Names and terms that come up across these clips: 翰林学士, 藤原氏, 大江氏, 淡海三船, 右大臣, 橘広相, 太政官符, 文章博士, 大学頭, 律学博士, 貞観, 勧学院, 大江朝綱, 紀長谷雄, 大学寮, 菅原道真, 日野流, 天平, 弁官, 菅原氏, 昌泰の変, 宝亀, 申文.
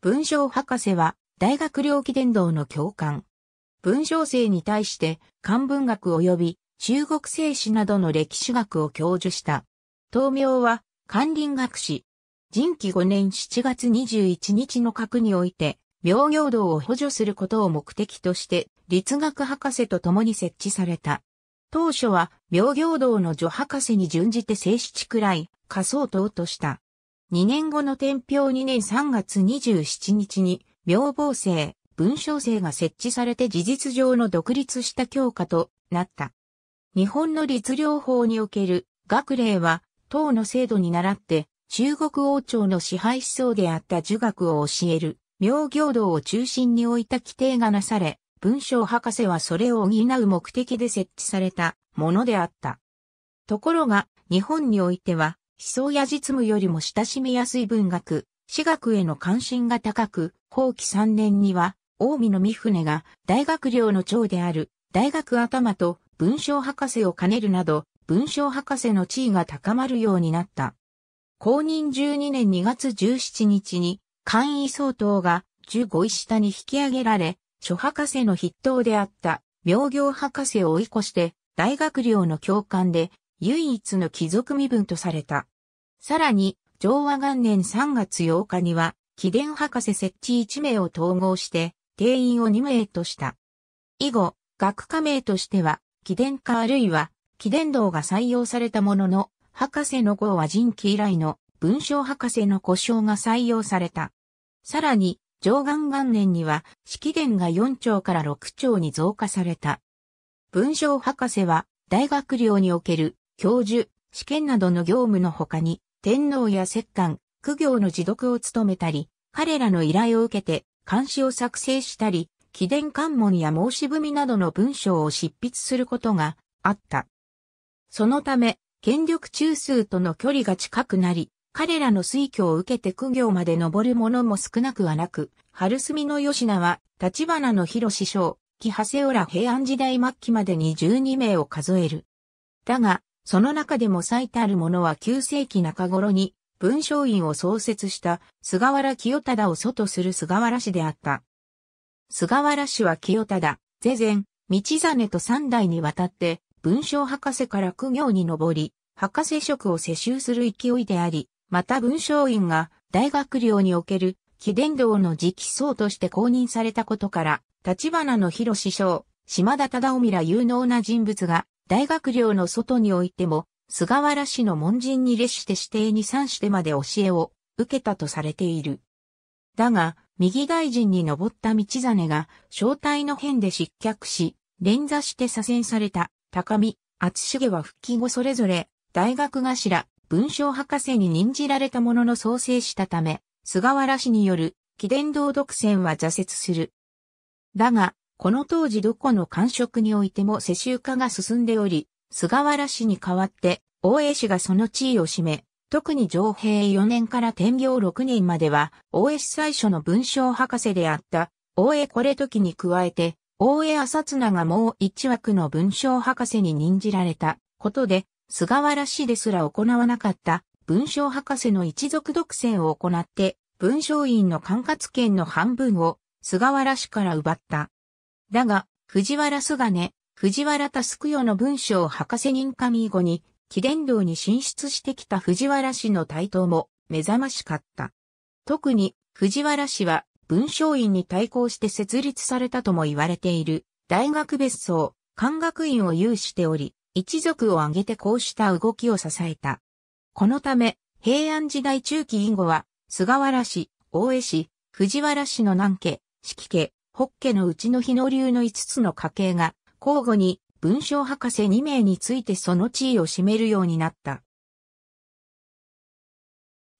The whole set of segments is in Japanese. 文章博士は大学猟奇伝道の教官。文章生に対して漢文学及び中国正史などの歴史学を教授した。党名は翰林学士。仁紀5年7月21日の閣において、苗業道を補助することを目的として、律学博士と共に設置された。当初は、苗業道の助博士に準じて正七くらい、仮想党とした。2年後の天平2年3月27日に、苗房生、文章生が設置されて事実上の独立した教科となった。日本の律令法における学令は、唐の制度に倣って、中国王朝の支配思想であった儒学を教える、苗業道を中心に置いた規定がなされ、文章博士はそれを補う目的で設置されたものであった。ところが、日本においては、思想や実務よりも親しみやすい文学、史学への関心が高く、宝亀3年には、近江の三船が大学領の長である、大学頭と文章博士を兼ねるなど、文章博士の地位が高まるようになった。公認12年2月17日に、簡易総統が15位下に引き上げられ、諸博士の筆頭であった、苗業博士を追い越して、大学領の教官で、唯一の貴族身分とされた。さらに、昭和元年3月8日には、貴殿博士設置1名を統合して、定員を2名とした。以後、学科名としては、貴殿科あるいは、貴殿道が採用されたものの、博士の号は仁紀以来の文章博士の呼称が採用された。さらに、貞観元年には、式典が4丁から6丁に増加された。文章博士は、大学領における教授、試験などの業務の他に、天皇や摂関、公卿の侍読を務めたり、彼らの依頼を受けて、漢詩を作成したり、貴殿官文や申し文などの文章を執筆することがあった。そのため、権力中枢との距離が近くなり、彼らの推挙を受けて公卿まで上る者も少なくはなく、春住の吉名は、橘の広師匠、木長谷ら平安時代末期までに12名を数える。だが、その中でも最たる者は9世紀中頃に、文章院を創設した菅原清忠を祖とする菅原氏であった。菅原氏は清忠、是善、道真と3代にわたって、文章博士から公卿に上り、博士職を世襲する勢いであり、また文章院が大学領における貴殿道の次期総として公認されたことから、橘の広師匠、島田忠臣ら有能な人物が大学領の外においても、菅原氏の門人に列して指定に参してまで教えを受けたとされている。だが、右大臣に上った道真が正体の変で失脚し、連座して左遷された。高見、篤重は復帰後それぞれ、大学頭、文章博士に任じられたものの創生したため、菅原氏による、貴殿道独占は挫折する。だが、この当時どこの官職においても世襲化が進んでおり、菅原氏に代わって、大江氏がその地位を占め、特に常平4年から天平6年までは、大江氏最初の文章博士であった、大江惟時に加えて、大江朝綱がもう一枠の文章博士に任じられたことで、菅原氏ですら行わなかった文章博士の一族独占を行って、文章院の管轄権の半分を菅原氏から奪った。だが、藤原蘇我、藤原佑世の文章博士任下以後に、貴殿道に進出してきた藤原氏の台頭も目覚ましかった。特に藤原氏は、文章院に対抗して設立されたとも言われている大学別荘、漢学院を有しており、一族を挙げてこうした動きを支えた。このため、平安時代中期以後は、菅原氏、大江氏、藤原氏の南家、子規家、北家のうちの日野流の5つの家系が、交互に文章博士2名についてその地位を占めるようになった。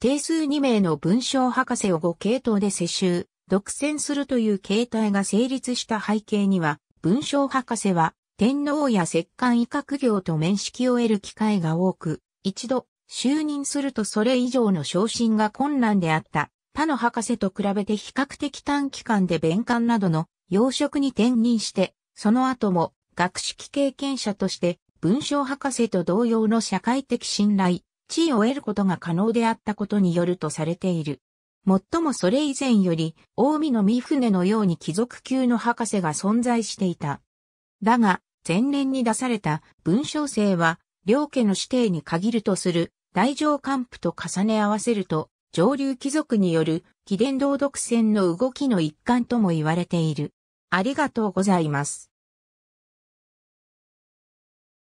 定数2名の文章博士を5系統で世襲。独占するという形態が成立した背景には、文章博士は天皇や摂関以下公卿と面識を得る機会が多く、一度就任するとそれ以上の昇進が困難であった。他の博士と比べて比較的短期間で弁官などの要職に転任して、その後も学識経験者として文章博士と同様の社会的信頼、地位を得ることが可能であったことによるとされている。もっともそれ以前より、近江の御船のように貴族級の博士が存在していた。だが、前年に出された文章正は、両家の子弟に限るとする太政官府と重ね合わせると、上流貴族による貴殿同読戦の動きの一環とも言われている。ありがとうございます。